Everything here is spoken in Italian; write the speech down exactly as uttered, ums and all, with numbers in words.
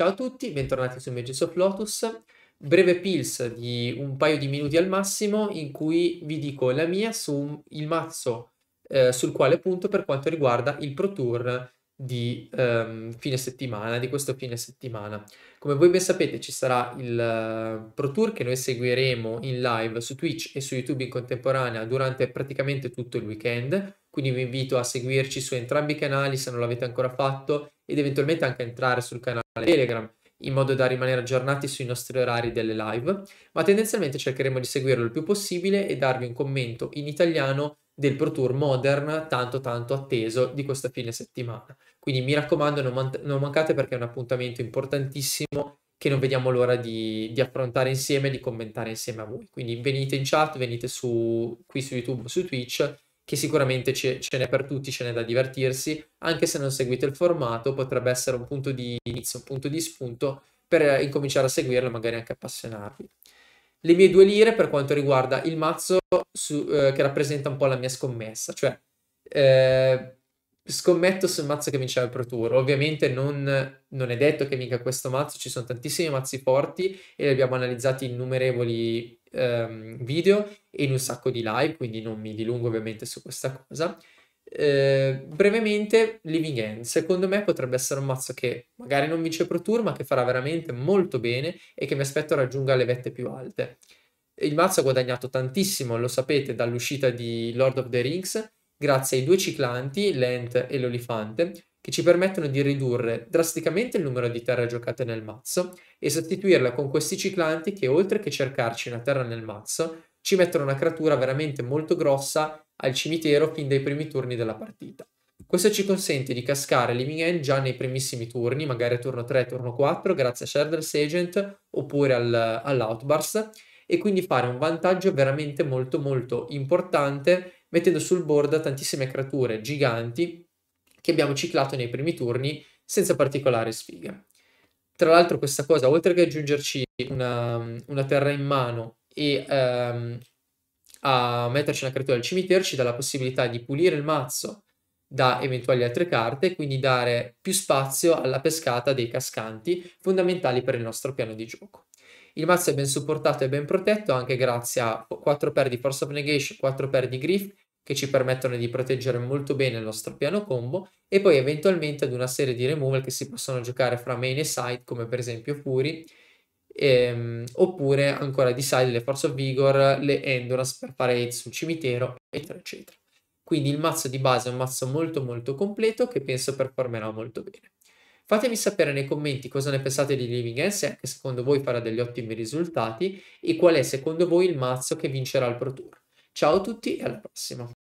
Ciao a tutti, bentornati su Mages of Lotus. Breve pills di un paio di minuti al massimo in cui vi dico la mia sul mazzo eh, sul quale punto per quanto riguarda il Pro Tour di ehm, fine settimana, di questo fine settimana. Come voi ben sapete ci sarà il uh, Pro Tour che noi seguiremo in live su Twitch e su YouTube in contemporanea durante praticamente tutto il weekend, quindi vi invito a seguirci su entrambi i canali se non l'avete ancora fatto ed eventualmente anche a entrare sul canale Telegram in modo da rimanere aggiornati sui nostri orari delle live, ma tendenzialmente cercheremo di seguirlo il più possibile e darvi un commento in italiano del Pro Tour Modern tanto tanto atteso di questa fine settimana. Quindi mi raccomando, non, man non mancate, perché è un appuntamento importantissimo che non vediamo l'ora di, di affrontare insieme e di commentare insieme a voi. Quindi venite in chat, venite su, qui su YouTube o su Twitch, che sicuramente ce, ce n'è per tutti, ce n'è da divertirsi. Anche se non seguite il formato, potrebbe essere un punto di inizio, un punto di spunto per incominciare a seguirlo e magari anche appassionarvi. Le mie due lire per quanto riguarda il mazzo su, eh, che rappresenta un po' la mia scommessa, cioè eh, scommetto sul mazzo che vincerà il Pro Tour. Ovviamente non, non è detto che vinca questo mazzo, ci sono tantissimi mazzi forti e li abbiamo analizzati in innumerevoli ehm, video e in un sacco di live, quindi non mi dilungo ovviamente su questa cosa. Eh, brevemente, Living End secondo me potrebbe essere un mazzo che magari non vince Pro Tour ma che farà veramente molto bene e che mi aspetto raggiunga le vette più alte. Il mazzo ha guadagnato tantissimo, lo sapete, dall'uscita di Lord of the Rings grazie ai due ciclanti, l'Ent e l'Olifante, che ci permettono di ridurre drasticamente il numero di terre giocate nel mazzo e sostituirla con questi ciclanti che, oltre che cercarci una terra nel mazzo, ci mettono una creatura veramente molto grossa al cimitero fin dai primi turni della partita. Questo ci consente di cascare Living End già nei primissimi turni, magari a turno tre, turno quattro, grazie a Shardless Agent oppure al, all'Outburst, e quindi fare un vantaggio veramente molto molto importante, mettendo sul board tantissime creature giganti che abbiamo ciclato nei primi turni senza particolare sfiga. Tra l'altro questa cosa, oltre che aggiungerci una, una terra in mano e ehm, a metterci una creatura al cimitero, ci dà la possibilità di pulire il mazzo da eventuali altre carte, quindi dare più spazio alla pescata dei cascanti, fondamentali per il nostro piano di gioco. Il mazzo è ben supportato e ben protetto anche grazie a quattro pair di Force of Negation, quattro pair di Grief, che ci permettono di proteggere molto bene il nostro piano combo, e poi eventualmente ad una serie di removal che si possono giocare fra main e side, come per esempio Fury, Ehm, oppure ancora di side le Force of Vigor, le Endurance per fare hit sul cimitero, eccetera eccetera. Quindi il mazzo di base è un mazzo molto molto completo che penso performerà molto bene. Fatemi sapere nei commenti cosa ne pensate di Living End, se anche secondo voi farà degli ottimi risultati e qual è secondo voi il mazzo che vincerà il Pro Tour. Ciao a tutti e alla prossima!